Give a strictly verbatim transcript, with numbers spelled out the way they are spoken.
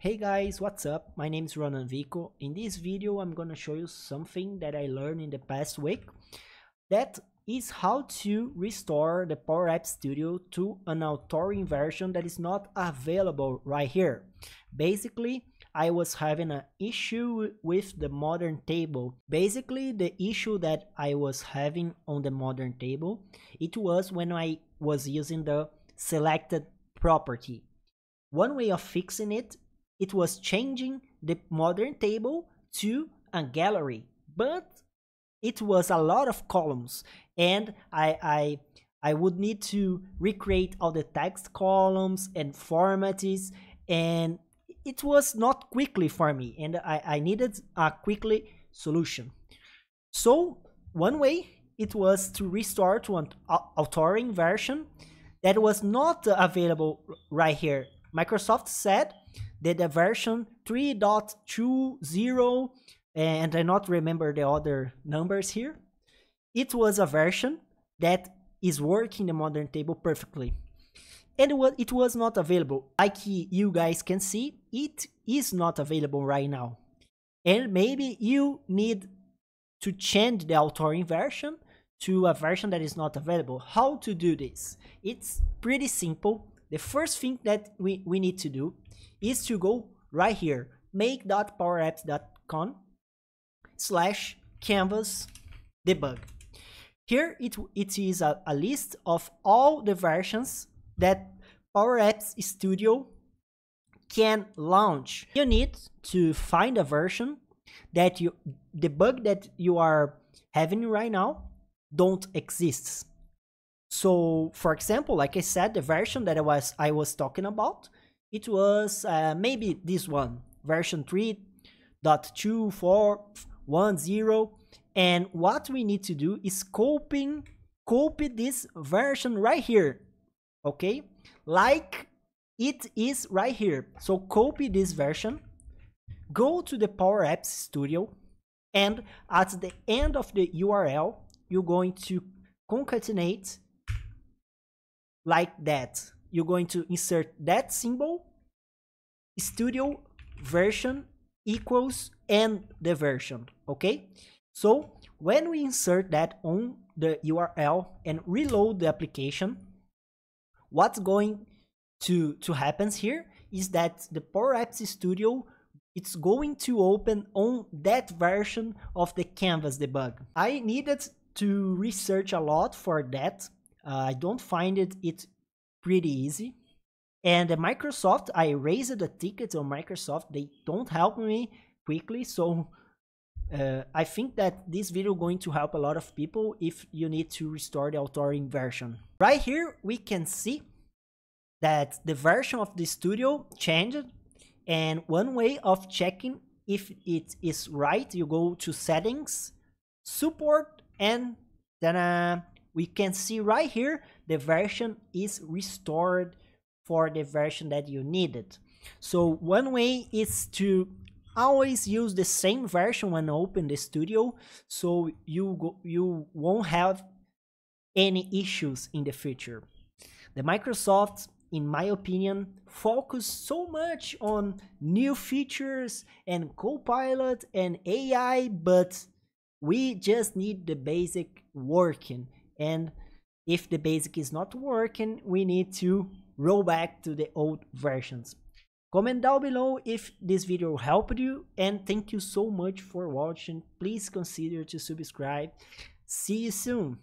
Hey guys, what's up? My name is Ronan Vico. In this video I'm gonna show you something that I learned in the past week. That is how to restore the Power Apps Studio to an authoring version that is not available right here. Basically, I was having an issue with the modern table. Basically, the issue that I was having on the modern table, it was when I was using the selected property. One way of fixing it, it was changing the modern table to a gallery, but it was a lot of columns, and I, I, I would need to recreate all the text columns and formats, and it was not quickly for me, and I, I needed a quickly solution. So one way it was to restore to an authoring version that was not available right here. Microsoft said that the version three point two zero, and I not remember the other numbers here, it was a version that is working the modern table perfectly, and it was not available. Like you guys can see, it is not available right now, and maybe you need to change the authoring version to a version that is not available. How to do this? It's pretty simple. The first thing that we, we need to do is to go right here, make.powerapps.com slash canvas debug. Here it, it is a, a list of all the versions that Power Apps Studio can launch. You need to find a version that you, the bug that you are having right now don't exist. So, for example, like I said, the version that I was I was talking about, it was uh, maybe this one, version three point two four one zero, and what we need to do is copying copy this version right here, okay, like it is right here. So copy this version, go to the Power Apps Studio, and at the end of the U R L you're going to concatenate like that. You're going to insert that symbol, studio version equals, and the version, okay? So when we insert that on the U R L and reload the application, what's going to, to happen here is that the Power Apps Studio, it's going to open on that version of the canvas debug. I needed to research a lot for that. Uh, I don't find it, it pretty easy. And Microsoft, I raised a ticket on Microsoft, they don't help me quickly, so uh, I think that this video going to help a lot of people if you need to restore the authoring version. Right here we can see that the version of the studio changed, and one way of checking if it is right, you go to settings, support, and then we can see right here the version is restored for the version that you needed. So one way is to always use the same version when open the studio, so you go, you won't have any issues in the future. The Microsoft, in my opinion, focus so much on new features and Copilot and A I, but we just need the basic working, and if the basic is not working, we need to roll back to the old versions. Comment down below if this video helped you, and thank you so much for watching. Please consider to subscribe. See you soon.